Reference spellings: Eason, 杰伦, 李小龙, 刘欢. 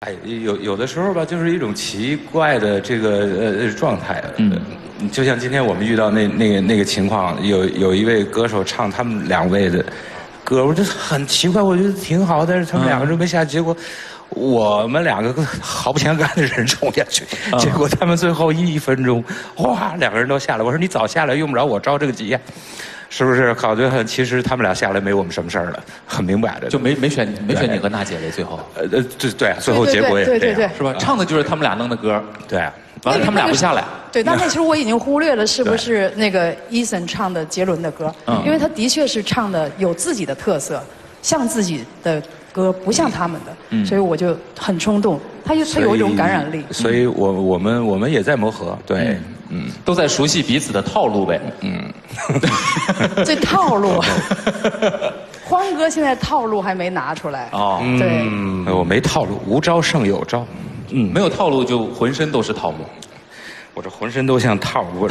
哎，有的时候吧，就是一种奇怪的这个状态。就像今天我们遇到那个情况，有一位歌手唱他们两位的歌，我就很奇怪，我觉得挺好，但是他们两个就没下，结果我们两个毫不相干的人冲下去，结果他们最后1分钟，哇，两个人都下来。我说你早下来，用不着我着这个急呀。 是不是考虑很？其实他们俩下来没我们什么事儿了，很明白的。就没选你和娜姐嘞，最后。对，最后结果也是这样，是吧？唱的就是他们俩弄的歌。对，完了他们俩不下来。对，但那时候我已经忽略了是不是那个 Eason 唱的杰伦的歌，因为他的确是唱的有自己的特色，像自己的歌，不像他们的，所以我就很冲动。他有一种感染力。所以我们也在磨合，对。 都在熟悉彼此的套路呗。这套路，欢哥现在套路还没拿出来。哦，对，我没套路，无招胜有招。没有套路就浑身都是套路，我这浑身都像套路。